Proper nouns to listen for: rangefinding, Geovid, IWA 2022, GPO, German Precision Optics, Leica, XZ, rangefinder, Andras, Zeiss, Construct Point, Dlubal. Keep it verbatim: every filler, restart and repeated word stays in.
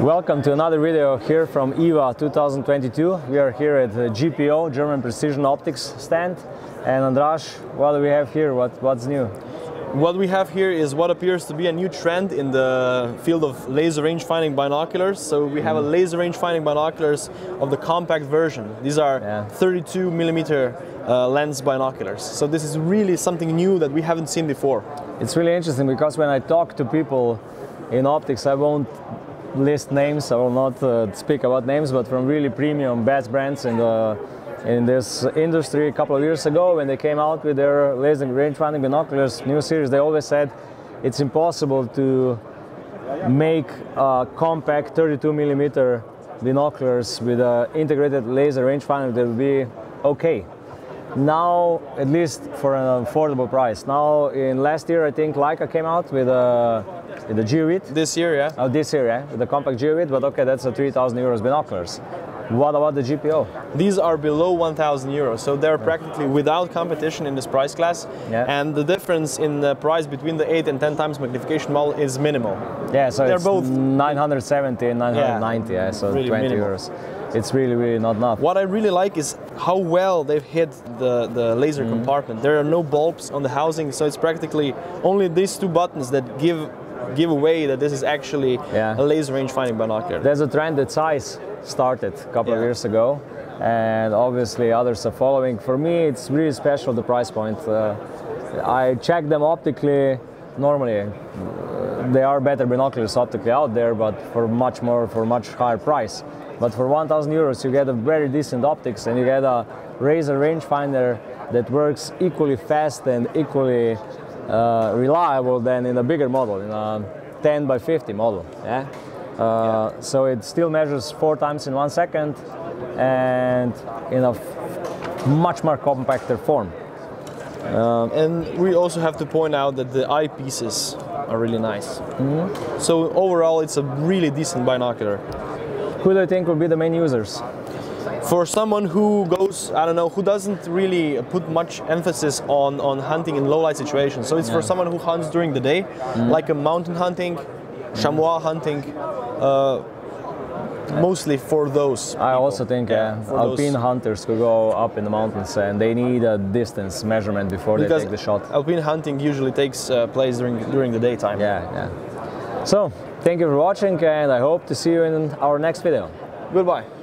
Welcome to another video here from I W A twenty twenty-two. We are here at the G P O, German Precision Optics stand. And Andras, what do we have here? What, what's new? What we have here is what appears to be a new trend in the field of laser range finding binoculars. So we have mm. a laser range finding binoculars of the compact version. These are yeah. thirty-two millimeter Uh, lens binoculars. So this is really something new that we haven't seen before. It's really interesting because when I talk to people in optics, I won't list names, I will not uh, speak about names, but from really premium best brands in, the, in this industry a couple of years ago when they came out with their laser range finding binoculars, new series, they always said it's impossible to make uh, compact thirty-two millimeter binoculars with an integrated laser range finder that would be okay. Now, at least for an affordable price. Now, in last year, I think Leica came out with a, with a Geovid. This year, yeah. Oh, this year, yeah, with the compact Geovid, but okay, that's a three thousand euros binoculars. What about the G P O? These are below one thousand euros, so they're yeah. practically without competition in this price class. Yeah. And the difference in the price between the eight and ten times magnification model is minimal. Yeah, so they're it's both nine hundred seventy and nine hundred ninety, yeah, yeah so really twenty minimal. euros. It's really, really not enough. What I really like is how well they've hid the, the laser mm. compartment. There are no bulbs on the housing, so it's practically only these two buttons that give give away that this is actually yeah. a laser range finding binocular. There's a trend that Zeiss started a couple yeah. of years ago, and obviously others are following. For me, it's really special, the price point. Uh, I check them optically normally. They are better binoculars optically out there, but for much more, for much higher price. But for one thousand euros, you get a very decent optics and you get a razor rangefinder that works equally fast and equally uh, reliable than in a bigger model, in a ten by fifty model. Yeah? Uh, yeah. So it still measures four times in one second and in a f much more compacter form. Um, and we also have to point out that the eyepieces are really nice. Mm-hmm. So overall, it's a really decent binocular. Who do you think will be the main users? For someone who goes, I don't know, who doesn't really put much emphasis on, on hunting in low light situations. So it's yeah. for someone who hunts during the day, mm. like a mountain hunting, mm. chamois hunting, uh, yeah. mostly for those people. I also think yeah, uh, alpine those. hunters who go up in the mountains and they need a distance measurement before because they take the shot. Alpine hunting usually takes uh, place during, during the daytime. Yeah, yeah. So, thank you for watching and I hope to see you in our next video. Goodbye.